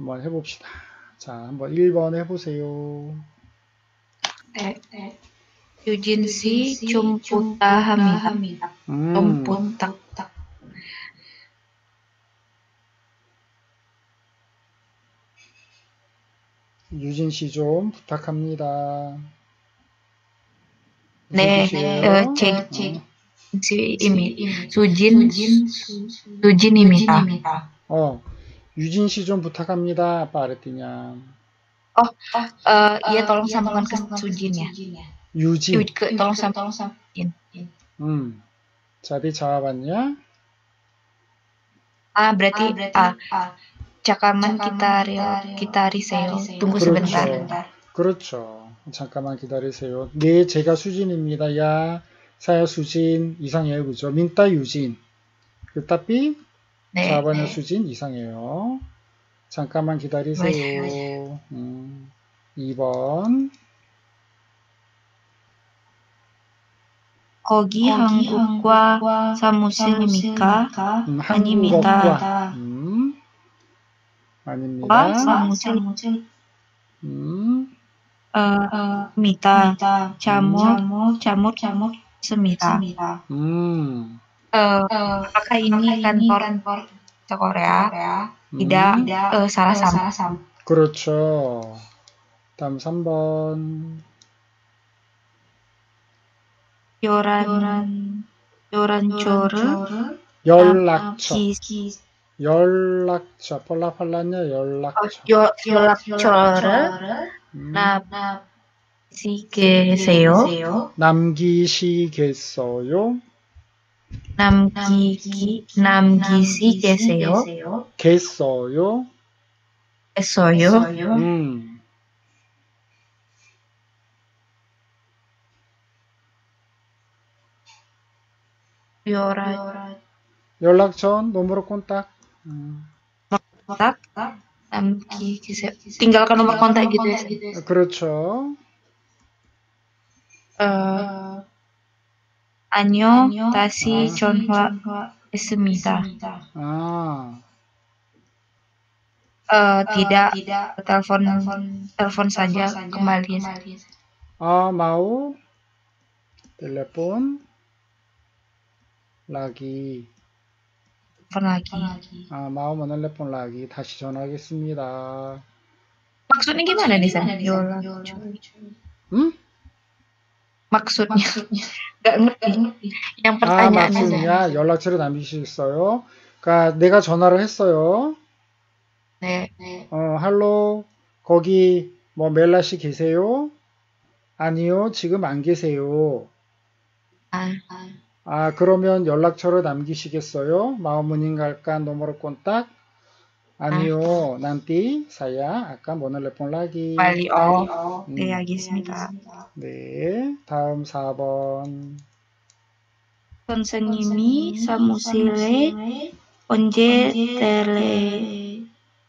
한번 해봅시다. 자, 한번 1번 해보세요. 네. 유진 씨, 좀 부탁합니다. 좀 부탁. 유진 씨 좀 부탁합니다. 네, 유진입니다. 유진 씨 좀 부탁합니다. 빠르티냐. 예, tolong sambungkan ke Sujin ya. 유진. tolong sambungkan. Jadi jawabannya. Berarti 잠깐만 기다리세요. Tunggu sebentar. 그렇죠. 잠깐만 기다리세요. 네, 제가 수진입니다. 야, saya 수진 이상해요, 그죠? minta 유진. tapi jawabannya 수진 이상해요. 잠깐만 기다리세요. 맞아요. 2번. 거기 한국과 사무실입니까? 아닙니다. 아닙니다. 사무실입니다. 잘못 씁니다. 아까 이미 간벌 거래야. 이다 사라삼. 그렇죠. 다음 3번. 연락처. 폴라폴라냐 연락처. 연락처를 남기시겠어요? 남기시겠어요? 겠어요? 연락처 nomor kontak. tinggalkan nomor kontak gitu ya. 그렇죠. 안녕 다시 전화했습니다. tidak telepon saja kembali. mau telepon lagi. 마음은 텔레폰 라기. 다시 전화하겠습니다. Maksudnya gimana nih San? Maksudnya? Gak ngerti. Yang pertanyaan maksudnya 연락처를 남기시겠어요? 그러니까 내가 전화를 했어요. 네. 할로 거기 뭐 멜라 씨 계세요? 아니요, 지금 안 계세요. 그러면 연락처를 남기시겠어요? 마음은인갈까? nomor kontak? 아니요, nanti saya akan menelpon lagi. 빨리요. 네, 알겠습니다. 네, 다음 4번. 선생님이 사무실에 언제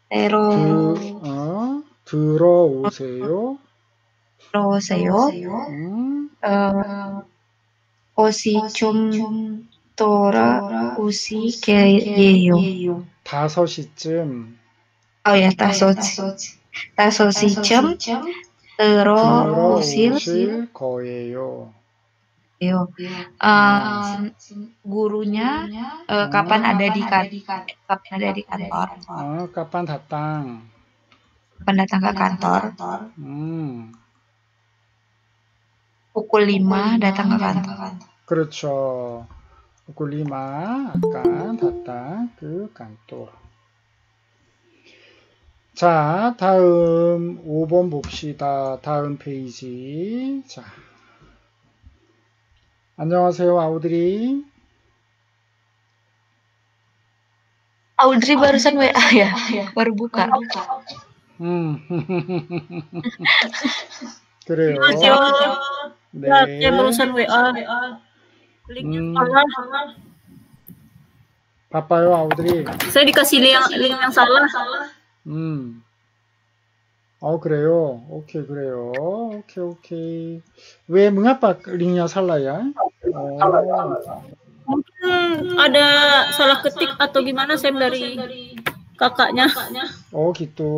들어오세요? 좀 돌아오시게요. 5시쯤. 예, 5시쯤 들어오실 거예요. Gurunya kapan ada di kantor? Kapan datang ke kantor? Pukul 5 datang ke kantor. 그렇죠. 굴리마 아까 닫다 그 깐또. 자, 다음 5번 봅시다. 다음 페이지. 자, 안녕하세요, 아우드리. 아우드리 barusan WA ya? baru buka. 그래요. 네. barusan WA. 바빠요, 아우드리. Saya dikasih link yang salah. 그래요. 오케이, 그래요. 오케이. 왜 mengapa linknya salah ya? Mungkin ada salah ketik atau gimana, Sam, dari kakaknya. Oh gitu.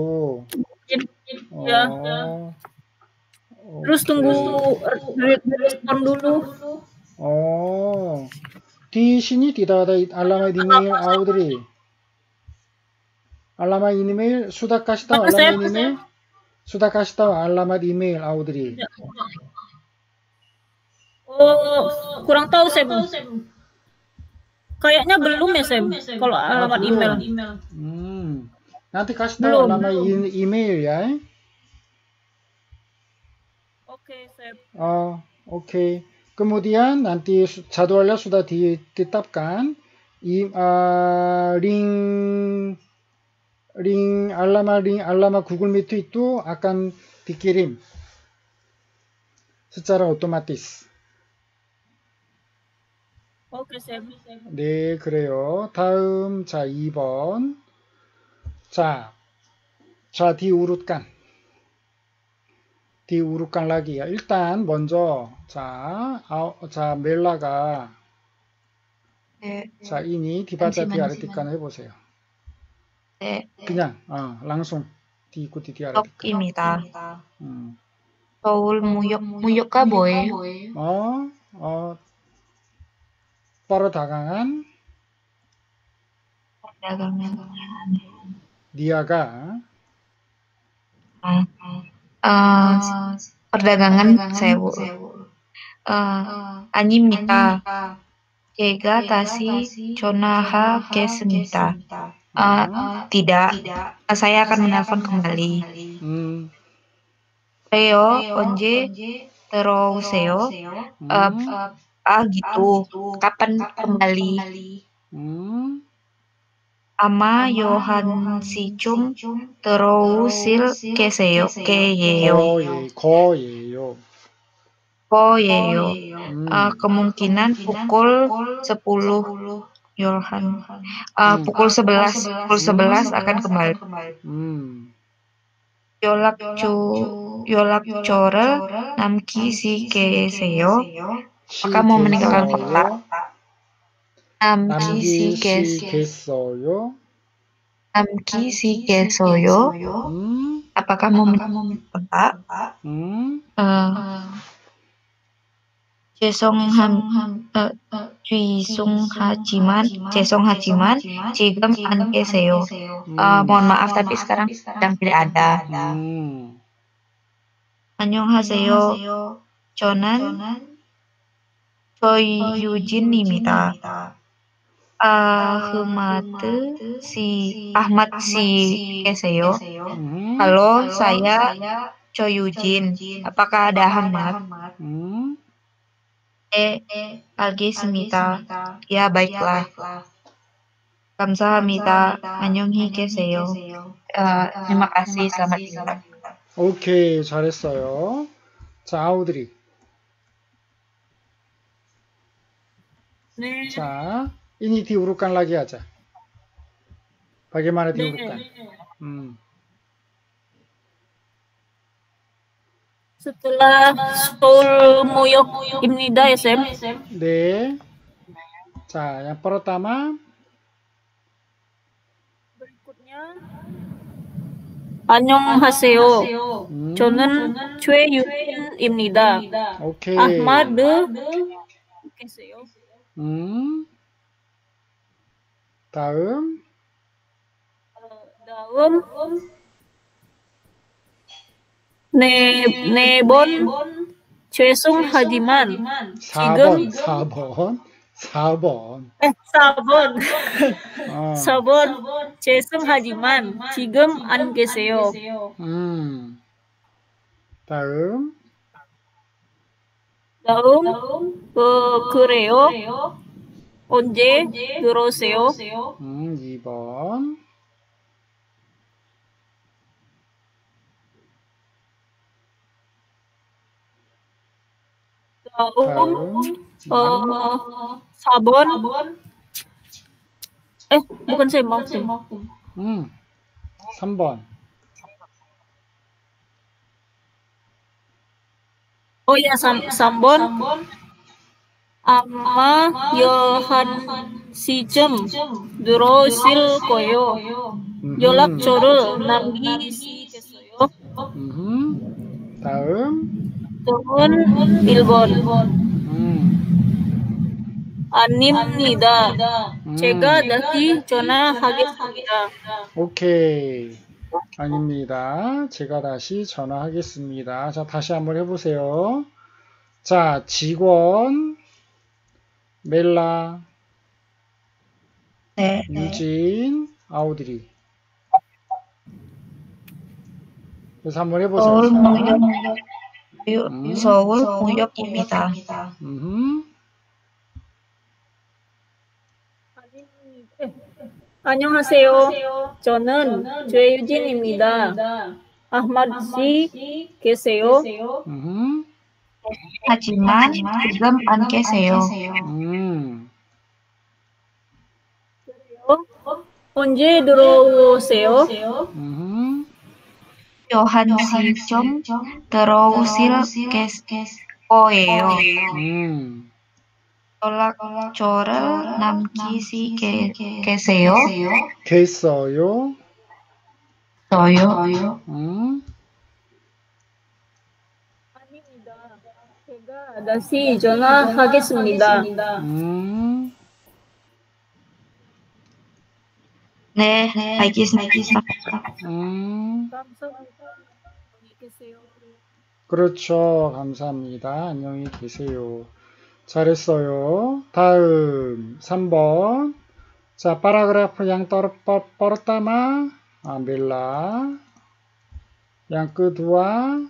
Ya. Oh. Terus tunggu respon dulu. Oh. Di sini tidak ada alamat email Audrey. Alamat email sudah kasih tahu alamat email. Sudah kasih tahu alamat email Audrey. Oh, kurang tahu saya, Bu. Kayaknya belum ya, Sam. Kalau alamat email. Nanti kasih tahu alamat email ya. Oke, Sam. Oh, oke. Kemudian nanti jadwalnya 수다 ditetapkan ring alamat Google Meet itu akan dikirim secara otomatis. 오케이, 네, 그래요. 다음 자 2번 자 디우루칸 라기야. 일단 먼저 자 멜라가 자 이니 디바자 디아르티칸 해보세요. 네. 그냥 랑송 디구 디아르티칸입니다. 서울 무역가 뭐예요? 바로 다강한 니아가 perdagangan sewu. 아닙니다. 제가 다시 전화하겠습니다. Tidak. Saya akan menelpon kembali. Reo 언제 들어오세요? Gitu. Kapan kembali? Ama Yohan Sichum Terousil Keseo Keyeyo Koyeyo kemungkinan pukul 10 Yohan pukul 11 akan kembali. Yolak Corel Namki Si Keseyo kamu meninggalkan kota. 남기시겠어요? Apakah mau mencoba? 죄송하지만 지금 안 계세요. Mohon maaf tapi sekarang sedang tidak ada. 안녕하세요. 저는 조유진입니다. Ahmad si Keseo. Halo, saya Choyujin. Apakah ada Ahmad? Algismita. Ya, baiklah. Kamsahamnida. 안녕히 계세요. Terima kasih, selamat tinggal. Oke, 잘했어요. 자, 아우드리. 네. 자. 이니 디우루칸 라기 하자. 바게마나 디우루칸. Setelah Seoul Muyok Imnida ya, Sam? 네. 자, yang pertama. Berikutnya. 안녕하세요. 저는 최유진입니다. 오케이. 아마드 계세요? 다음 네 번 죄송하지만 4번 죄송하지만 지금 안 계세요. 다음 그래요. 언제 들어오세요? 2번. 다음 4번. bukan saya mau. 3번. Oh ya, 3번. 아마 요한 시점 들어오실 거예요. 연락처를 남기시겠어요? 다음. 저는 1번. 아닙니다. 제가 다시 전화하겠습니다. 오케이. 아닙니다. 제가 다시 전화하겠습니다. 자, 다시 한번 해보세요. 자, 직원 멜라, 네, 유진, 아우드리. 그래서 한번 해보세요. 서울 공역입니다. 안녕하세요. 저는 최유진입니다. 아흐마드씨 계세요? 하지만 지금 안 계세요. 언제 들어오세요? 요한씨 좀 들어오실 거예요. 연락처를 남기시겠어요? 계세요? 저요? 아닙니다. 제가 다시 전화하겠습니다. 네, 알겠습니다. 감사합니다. 안녕히 계세요. 그렇죠. 감사합니다. 안녕히 계세요. 잘했어요. 다음 3번. 자, 파라그래프 양 pertama ambillah. 양 kedua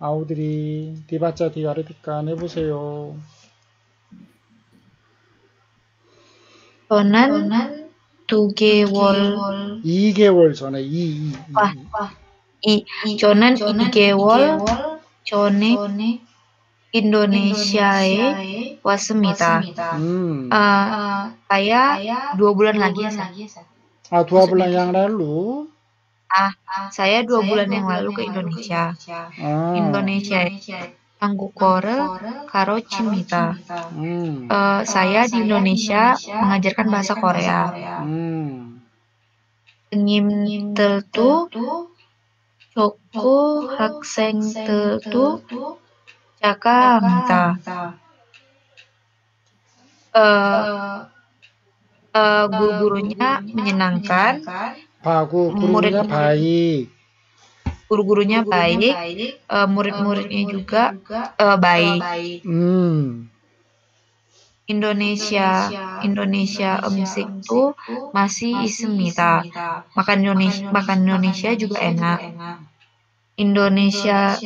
Audrey. dibaca diartikan 해보세요. 저는 2개월. 2개월 전에 저는 2개월 전에 인도네시아에 왔습니다. saya 2 bulan lagi. Saya 2 bulan yang lalu ke Indonesia. 한국어를 가르칩니다. Saya di Indonesia mengajarkan bahasa Korea. Penyimteltu, Joko Haksengteltu. 감사합니다. Guru-gurunya menyenangkan. Guru-gurunya baik. Murid-muridnya juga baik. Indonesia 음식 tuh masih 있습니다. Makan Indonesia juga enak. Indonesia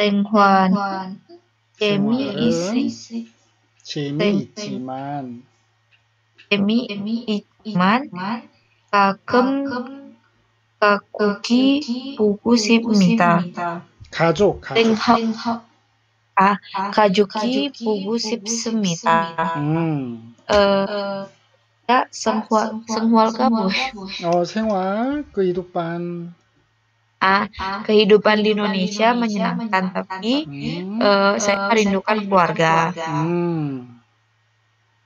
땡환 재미있지만 가끔 가족이 보고 싶습니다. 가족이 보고 싶습니다. 생활 그 이두반. Kehidupan di Indonesia menyenangkan, tapi saya merindukan keluarga.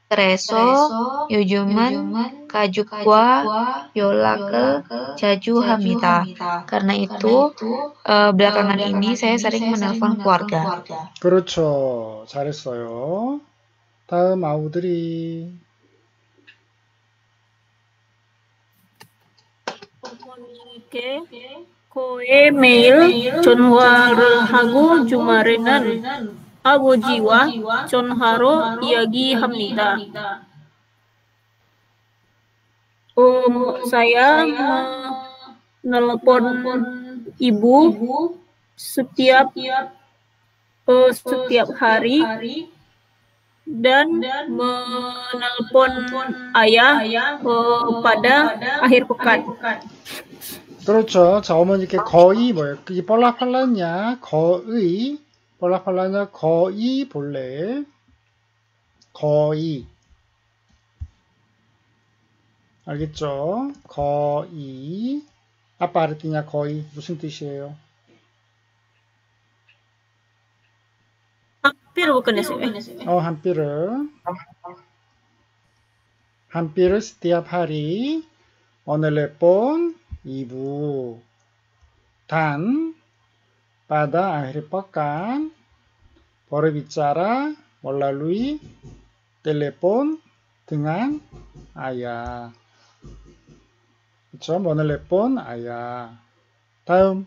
Tereso, Yujuman, Kajukwa, Yolake, Jaju Hamita. Karena itu, belakangan ini saya sering menelpon keluarga. 그렇죠. 잘했어요. 다음 아우드리. 거의 매일 전화를 하고 주말에는 아버지와 전화로 이야기합니다. Saya menelpon ibu setiap hari dan menelpon ayah pada akhir pekan. 그렇죠. 자, 어머니께 거의 뭐예요? 이 볼라팔라냐? 거의 볼라팔라냐? 거의 볼래? 거의 알겠죠? 거의 아빠 알았냐? 거의 무슨 뜻이에요? 한피를 끝냈어요. 한피를 스티아파리 오늘의 본 이부 단 바다 아히리 뻑간 버르비짜라 몰라루이 텔레폰 등한 아야 그쵸? 오늘의 본 아야 다음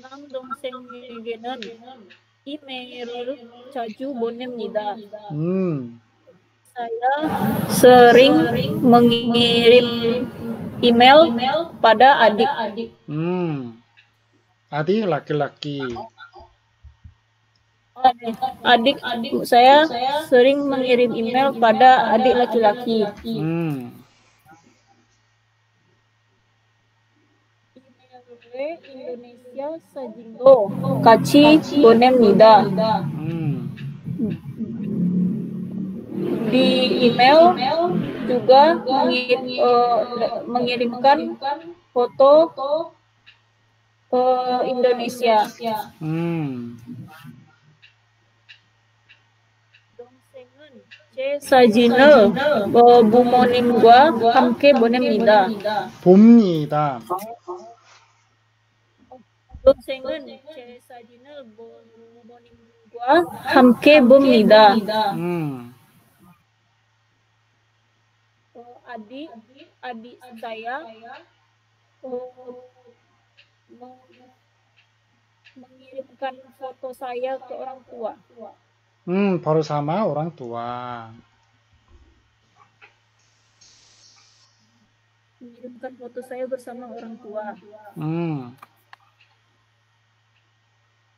남동생에게는 이메일을 자주 보냅니다. Saya sering mengirim email pada adik. Adik laki-laki. Adik saya sering mengirim email pada adik laki-laki. Indonesia sajinggo kachi bonemnida. Di email juga mengirimkan foto Indonesia. 사진을 부모님과 함께 보냅니다. 봅니다. 동생은 제 사진을 부모님과 함께 봅니다. 아디 saya mengirimkan foto saya ke orang tua. 바로 sama orang tua. Mengirimkan foto saya bersama orang tua.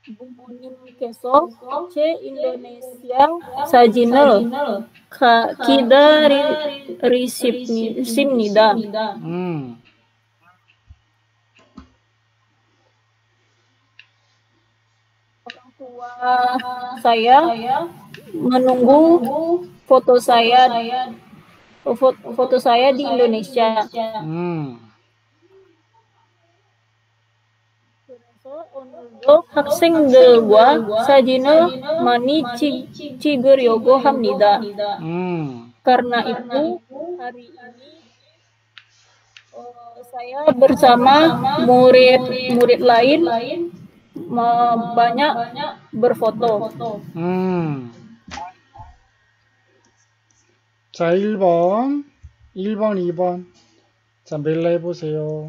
Bumbuninkeso che Indonesia sajinel kita risipnida. Orang tua saya menunggu foto saya di Indonesia. 오늘도 학생들과 사진을 많이 찍으려고 합니다. Karena itu hari ini saya bersama murid-murid lain banyak berfoto. 자, 1번, 1번, 2번. 자, 멜라 해보세요.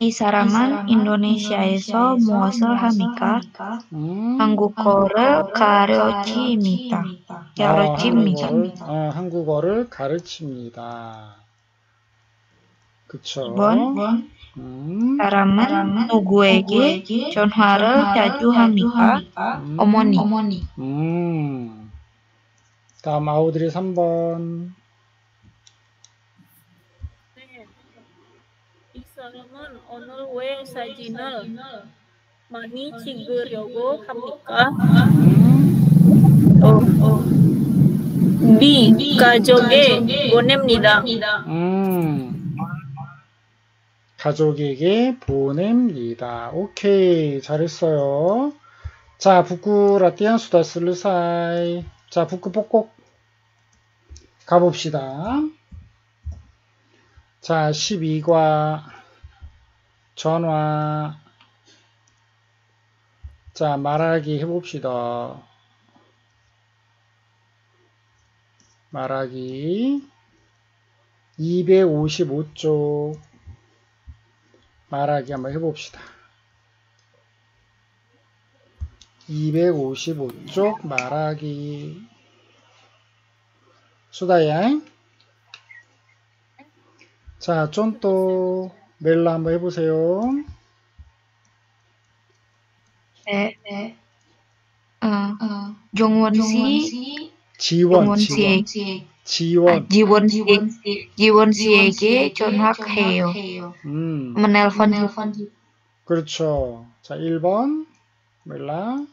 이 사람은 인도네시아에서 무엇을 합니까? 한국어를 가르칩니다. 한국어를 가르칩니다. 그쵸? 이번 사람은 누구에게 전화를 자주 합니까? 어머니. 다음 아우들이 3번. 사람은 오늘 왜 사진을 많이 찍으려고 합니까? B 가족에 보냅니다. 가족에게 보냅니다. 오케이, 잘했어요. 자, 북구 라떼한 수다 슬루사이. 자, 북구 꼭꼭 가봅시다. 자, 12과 전화. 자, 말하기 해봅시다. 말하기 255쪽 말하기 한번 해봅시다. 255쪽 말하기. 수다야. 자, 좀 또 멜라 한번 해보세요. 네. 지원 씨에게 전화해요. 폰이. 그렇죠. 자, 1번 멜라.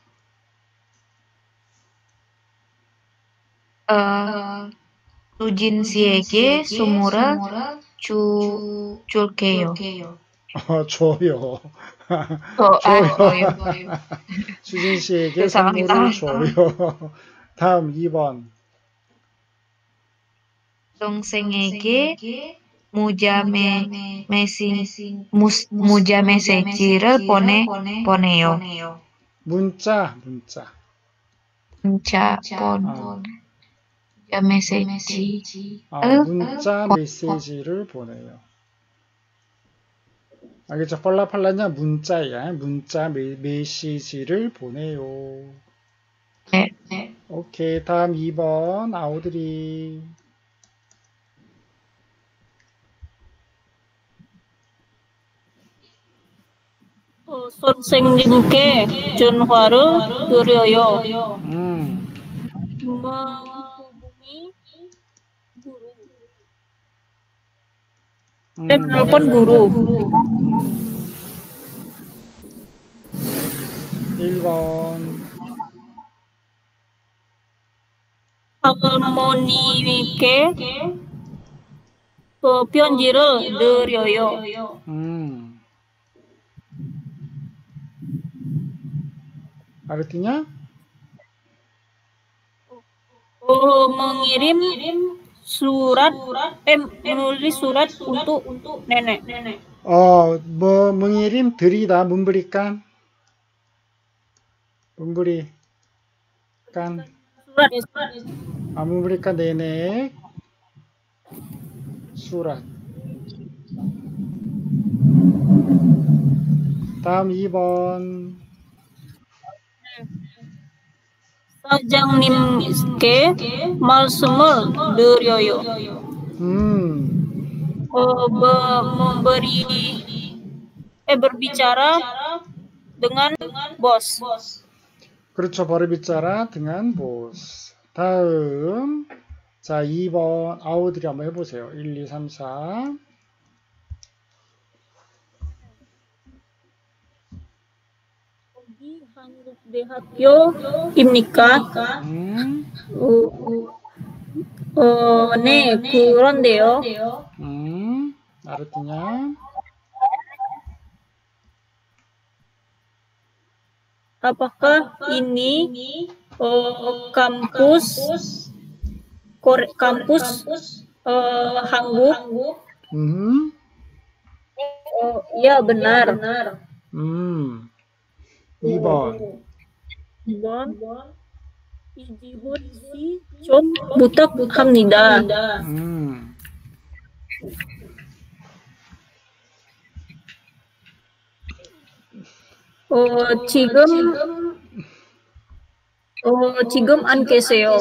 수진 씨에게 선물을 줄게요. 줘요. 줘요. 수진 씨에게 선물을 줘요. 다음 2번. 동생에게 문자 메시지를 보내요. 문자 메시지를 보내요. 알겠죠? 팔라팔라냐? 문자야. 문자 메시지를 보내요. 네. 오케이. 다음 2번. 아우드리. 선생님께 전화를 드려요. 텔레폰 구루. 1번. 할머니께 편지를 드려요. Artinya? Mengirim menulis surat untuk nenek. Oh, mengirim 들이다, memberikan. Memberikan. Surat. Memberikan nenek surat. 다음 2번. 사장님께 말씀을 드려요. berbicara dengan bos. 그렇죠. berbicara dengan bos. 다음. 자, 2번 아우들이 한번 해보세요. 1, 2, 3, 4. 대학교입니까? 네, 그런데요. 알았냐? Apakah ini kampus Hanguk? Ya, benar. 2번. 이지훈씨 좀 부탁합니다. 지금 안 계세요.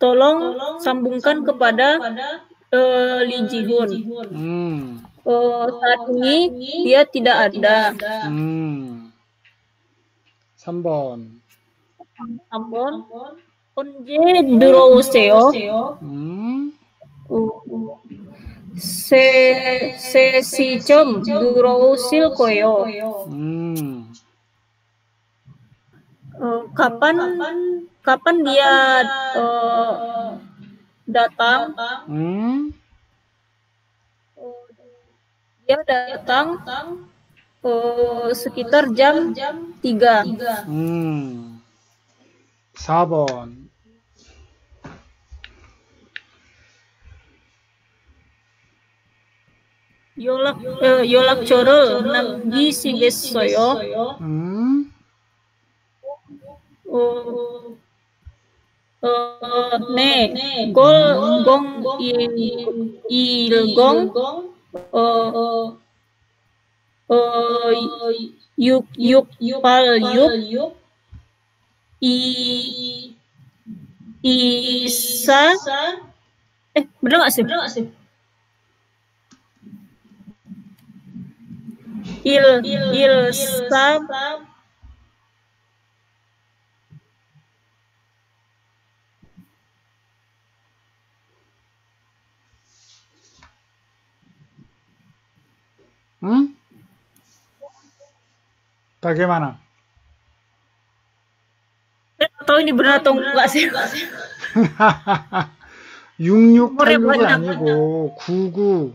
tolong sambungkan kepada Lee Ji-hoon. Saat ini dia tidak ada. 3번. 언제 들어오세요? 시점 들어오실 거예요. Kapan dia datang? Dia datang sekitar jam 3. 4번. 연락처를 남기시겠어요? 네, 일공 육팔육 이사. bener nggak sih? Bagaimana? Atau ini benar atau enggak sih? 6686이 아니고 9986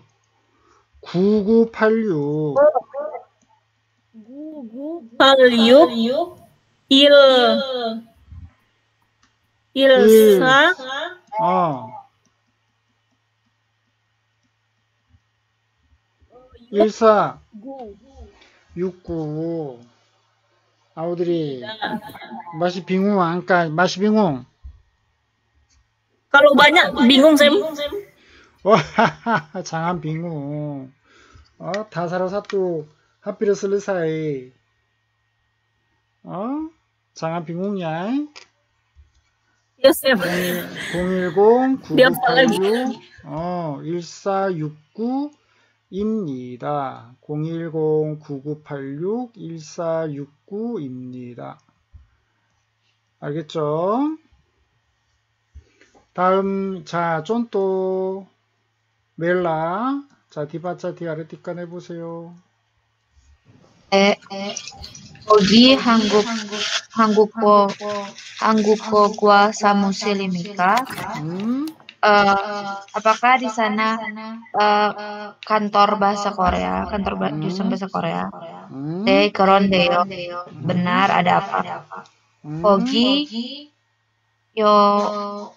9986 14 69 아우들이 맛이 빙웅 안까 맛이 빙웅 Kalau banyak bingung Sam. 장한 빙웅. 다 살아서 또 하필 쓸 사이. 장한 빙웅이야. 010-9986 1469입니다. 010-9986 1469입니다. 알겠죠? 다음 자 쫀또 멜라 자 디바차티 아래티칸 해보세요. 네 어디 한국어과 사무실입니까? Apakah di sana kantor bahasa Korea, kantor jurusan bahasa Korea? 네 그런데요. benar ada apa? 거기 요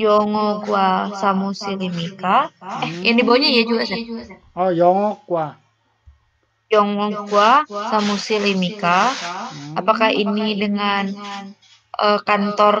영어과 사무실입니까? Ini bawahnya ya juga sih. 영어과 사무실입니까? Apakah ini dengan kantor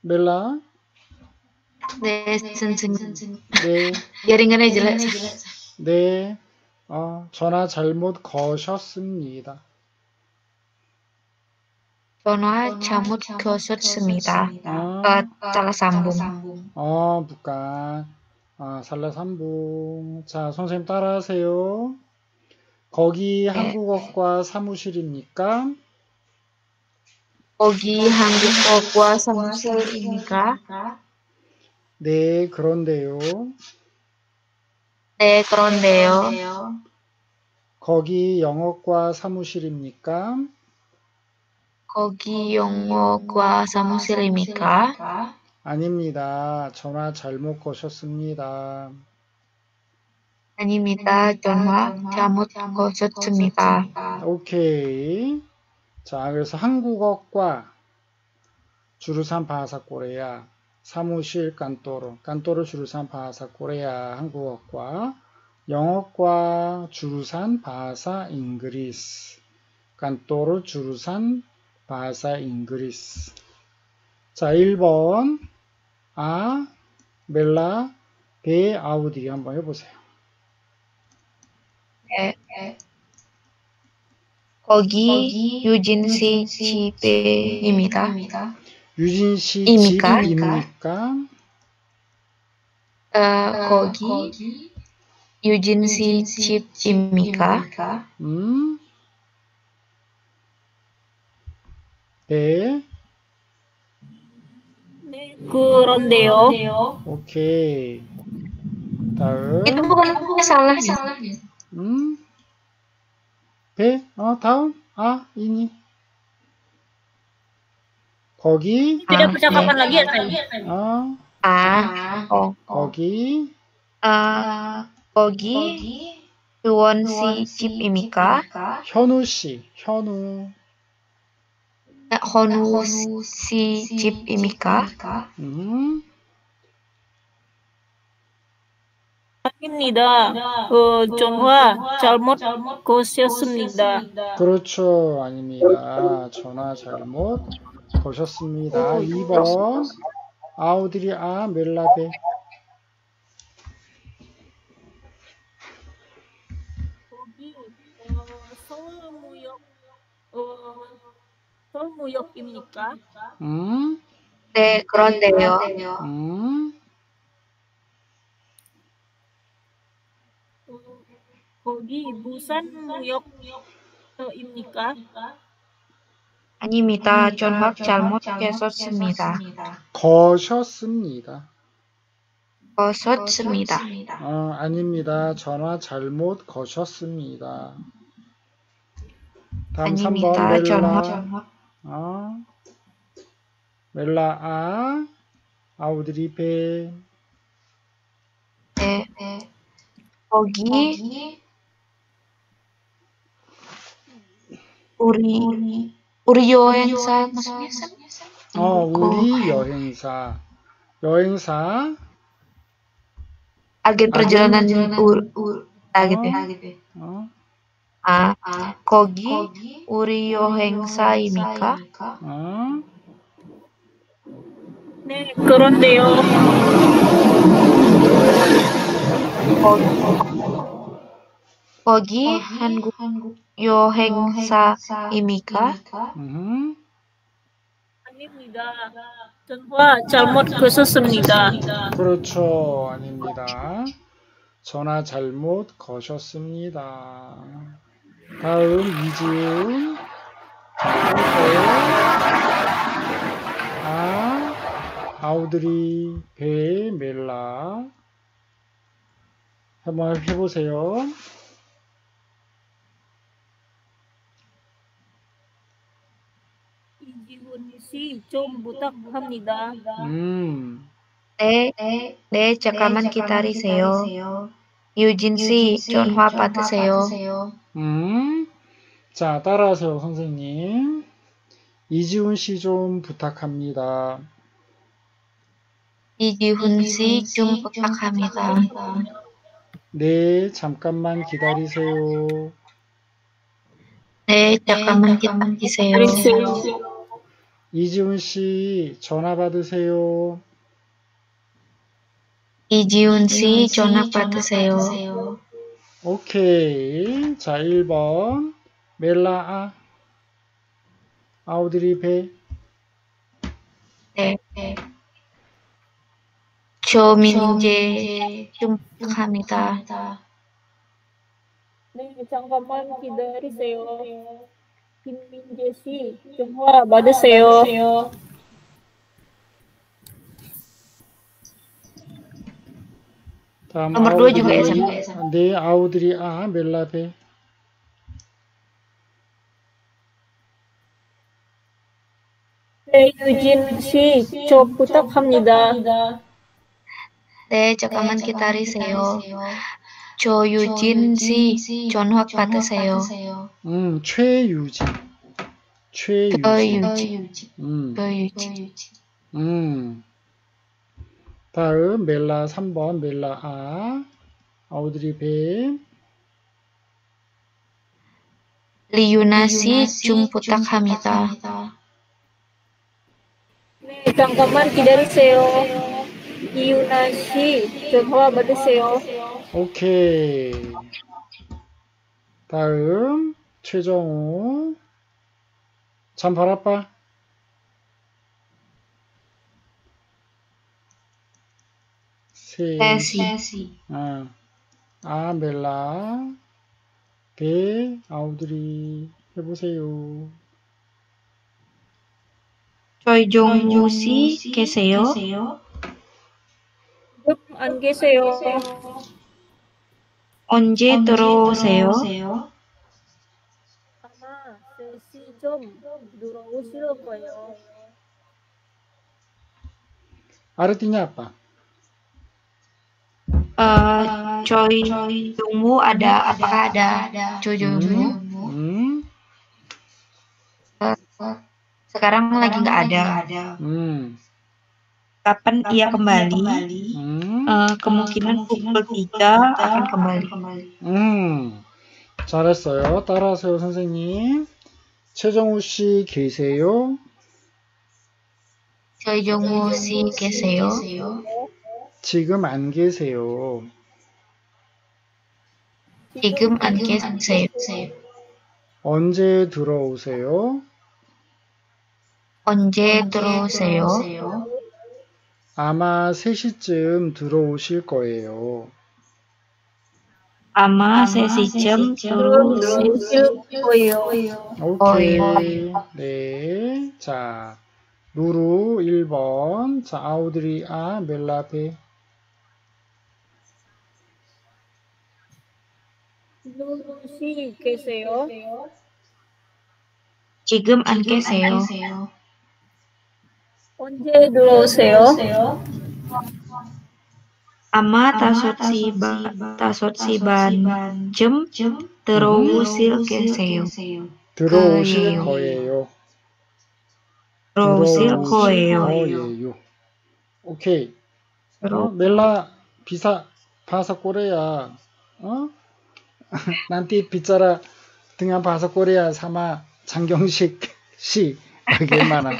멜라? 네, 선생님. 네. 예린간에 질러. 네. 전화 잘못 거셨습니다. 전화 잘못 거셨습니다. 잘라삼봉. 부까. 잘라삼봉. 자, 선생님 따라하세요. 거기 한국어과 사무실입니까? 거기 한국어과 사무실입니까? 네, 그런데요. 네, 그런데요. 거기 영어과 사무실입니까? 거기 영어과 사무실입니까? 아닙니다. 전화 잘못 거셨습니다. 아닙니다. 전화 잘못 거셨습니다. 오케이. 자, 그래서 한국어과 주루산 바하사 코레아 사무실 깐또로 주루산 바하사 코레아 한국어과 영어과 주루산 바하사 잉그리스 깐또로 주루산 바사 잉그리스 자 1번 아 멜라 배 아우디 한번 해보세요. 네. 거기 유진씨 집입니다. 유진씨 집입니까? 거기 유진씨 집입니까? 네, 그런데요. 오케이. 다음. 이거 보고는 사람이야. 다음. 이니. 거기. 거기. 거기. 유원 씨 집입니까? 현우 씨. 현우 씨 집입니까? 아닙니다. 전화 잘못 거셨습니다. 그렇죠. 아닙니다. 전화 잘못 거셨습니다. 2번 아우드리 아 멜라베 서울무역입니까? 네, 그런데요. 거기 부산무역입니까? 아닙니다. 전학 잘못했었습니다. 거셨습니다. 거셨습니다. 아닙니다. 전화 잘못 거셨습니다. 다음 3번 멜라. 멜라 아 아우드리페. 네. 거기 우리 여행사 무슨 여행사? 우리 여행사. 아게 perjalanan 아게. 거기 우리 여행사입니까? 네, 그런데요. 거기 한국 여행사입니까? 아닙니다. 전화 잘못 거셨습니다. 그렇죠. 아닙니다. 전화 잘못 거셨습니다. 다음 이지훈. 아우드리 배 멜라. 한번 해보세요. 이지훈 씨, 좀 부탁합니다. 네, 잠깐만 기다리세요. 유진 씨, 전화 받으세요. 자, 따라하세요, 선생님. 이지훈 씨 좀 부탁합니다. 이지훈 씨 좀 부탁합니다. 네, 잠깐만 기다리세요. 네, 잠깐만 기다리세요. 이지훈 씨, 전화 받으세요. 이지훈 씨 전화 받으세요. 오케이. 자, 1번 멜라 아우드리 배. 네. 조민재 좀 부탁합니다. 네, 잠깐만 기다리세요. 김민재 씨 전화 받으세요. nomor 2 juga ya sampai di Audrey A Bella P. 네, 유진 씨, 좀 부탁합니다. 네, 잠깐만 기다리세요. 조유진 씨, 전화 받으세요. 최유진. 다음 멜라 3번 멜라 아 아우드리 배. 리유나 씨 좀 부탁합니다. 네, 잠깐만 기다리세요. 리유나 씨 전화 받으세요. 오케이. 다음 최정우. 잠발 아빠. 세시. 멜라 배 아우드리 해보세요. 조이종우 씨 계세요? 안 계세요. 언제 들어오세요? 아마 3시 좀 들어오실 거예요. 아르티냐 아빠? Joyungmu ada, apakah ada Joyungmu? Sekarang lagi nggak ada. Kapan dia kembali? Kemungkinan pukul 3 akan kembali. 잘했어요. 따라하세요, 선생님. 최정우 씨 계세요? 최정우 씨 계세요? 지금 안 계세요. 지금 안 계세요. 언제 들어오세요? 언제 들어오세요? 아마 3시쯤 들어오실 거예요. 아마 3시쯤 들어오실 거예요. 오케이. 네. 자, 루루 1번. 자, 아우드리, 아, 멜라페. 루루 씨 계세요? 지금 안 계세요. 언제 들어오세요? 아마 5시 반쯤 들어오실 거예요. 오케이. 멜라 bahasa Korea. nanti bicara dengan bahasa Korea sama 장경식 씨. bagaimana?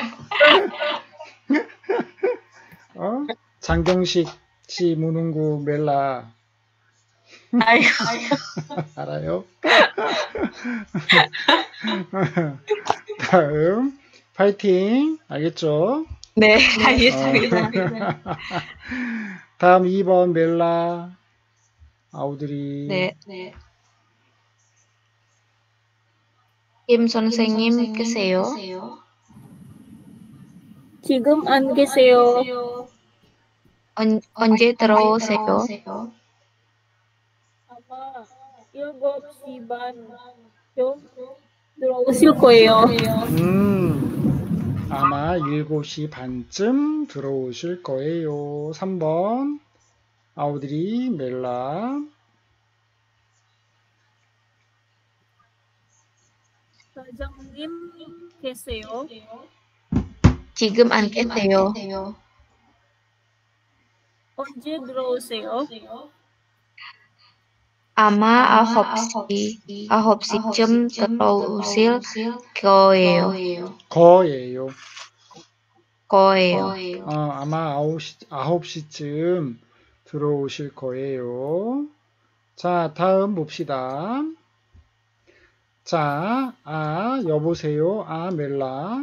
장경식 씨 무능구 멜라. 아이고. 알아요? 다음 파이팅. 알겠죠? 네, 알겠습니다. 다음 2번 멜라. 아우드리. 네, 네. 김 선생님 계세요? 지금 안 계세요. 언제 들어오세요? 아마 7시 반쯤 들어오실 거예요. 아마 7시 반쯤 들어오실 거예요. 3번 아우드리 멜라. 사장님 계세요? 지금 안 계세요. 언제 들어오세요? 아마 9시쯤 들어오실 거예요. 아마 9시쯤 들어오실 거예요. 자, 다음 봅시다. 자, 아, 여보세요. 아, 멜라.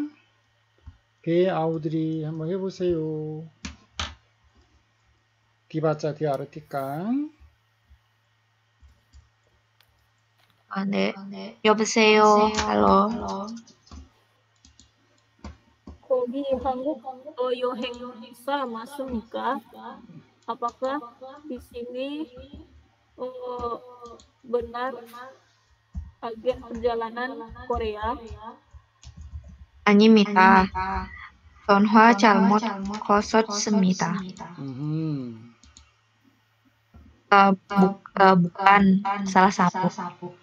배, 아우드리 한번 해보세요. 디바자, 디아르티칸. 아, 네. 여보세요. 할로. 거기 한국 여행 행사 맞습니까? Apakah di sini benar agen perjalanan Korea? 아닙니다. 전화 잘못 거셨습니다. Bukan salah sapu.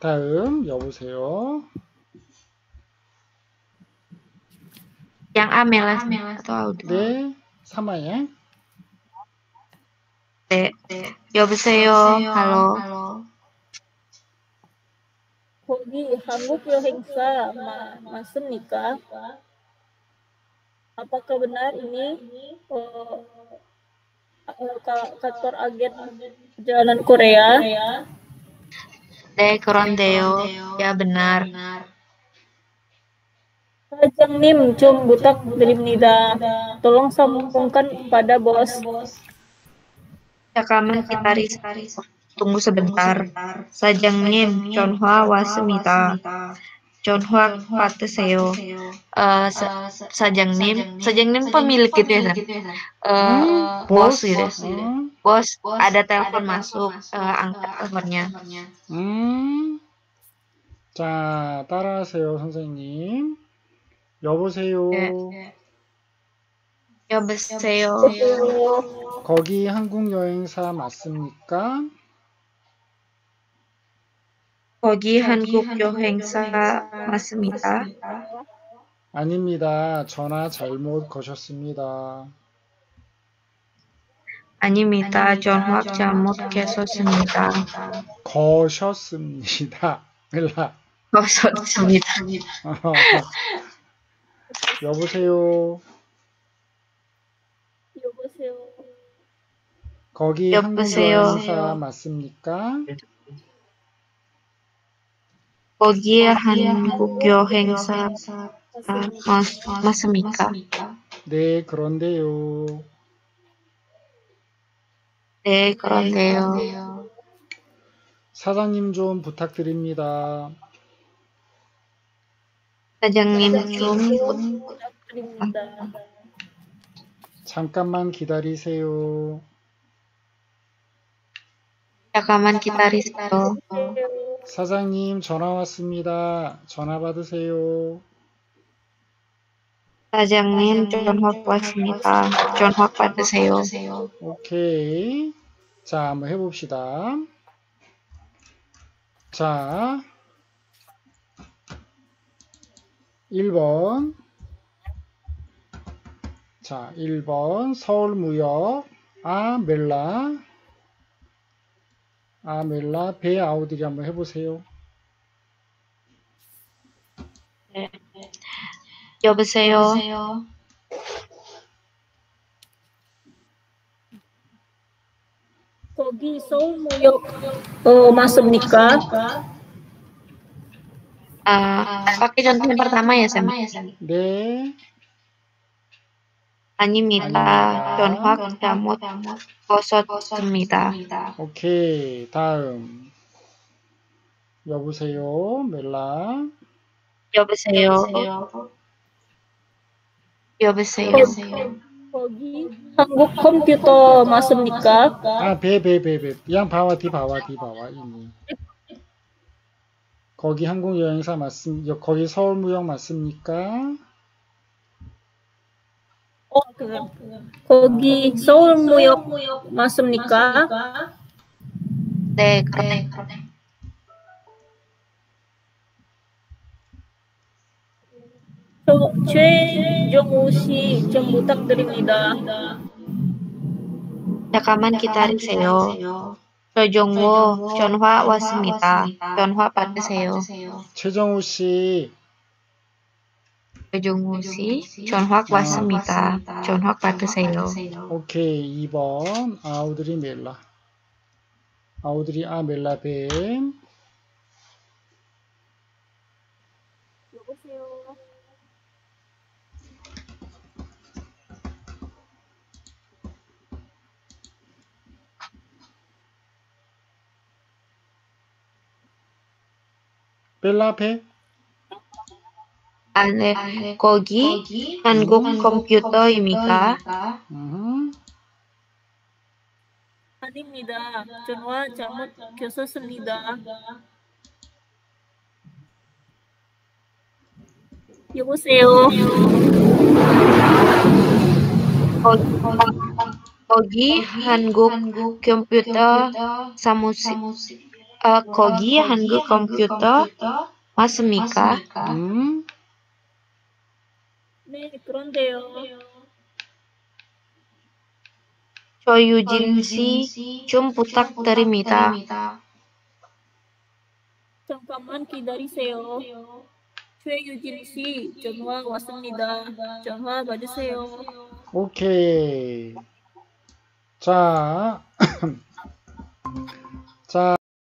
다음 여보세요. Yang Amela atau Audi? 네, 사마야. 네, 여보세요. 할로. 거기 한국 여행사 맞습니까? Apakah benar ini kantor agen perjalanan Korea? 네, 그런데요. 야, benar. 사장님, 좀 부탁드립니다. Tolong sambungkan kepada bos. 잠깐만 기다리세요. Tunggu sebentar. 사장님, 전화 왔습니다. 전화 받으세요. 사장님 pemilik gitu ya. Bos gitu. Bos, ada telepon masuk, angkat teleponnya. 자, 따라하세요, 선생님. 여보세요. 여보세요. 거기 한국 여행사 맞습니까? 거기 한국 여행사 맞습니다. 아닙니다. 전화 잘못 거셨습니다. 아닙니다. 전화 잘못 거셨습니다. 거셨습니다. 여보세요. 거기 한국 여행사 맞습니까? podía 한국 여행사가 맞습니까? 네, 그런데요. 네, 그런데요. 사장님 좀 부탁드립니다. 사장님 좀 부탁드립니다. 잠깐만 기다리세요. 잠깐만 기다리세요. 사장님 전화 왔습니다. 전화 받으세요. 사장님 전화 왔습니다. 전화 받으세요. 오케이. 자, 한번 해봅시다. 자, 1번. 자, 1번 서울무역 멜라 배 아우들이 한번 해보세요. 네. 여보세요. 거기 서울무역 맞습니까? 아, pakai contoh pertama ya, sama ya, sama. 네. 아닙니다. 전화 잘못 벗었습니다. 오케이, 다음. 여보세요, 멜라. 여보세요. 여보세요. 거기 한국 컴퓨터 맞습니까? 아, 배. 양 바와 이미. 거기 한국 여행사 맞습니까? 거기 서울무역 맞습니까? 거기 서울무역 맞습니까? 네, 그래. 최정우 씨 좀 부탁드립니다. 잠깐만 기다리세요. 최정우 전화 왔습니다. 전화 받으세요. 최정우 씨. 최정우 씨, 전화 왔습니다. 전화 받으세요. 오케이, 2번 아우드리 멜라. 아우드리 아 멜라 뱀. 여보세요. 멜라 뱀. 안에 거기 한국 컴퓨터입니까? 아닙니다. 전화 잘못 켰었습니다. 여보세요. 거기 한국 컴퓨터 거기 한국 컴퓨터 맞습니까? 네, 그런데요. 조유진 씨, 좀 부탁드립니다. 잠깐만 기다리세요. 조유진 씨, 전화 왔습니다. 전화 받으세요. 오케이. 자,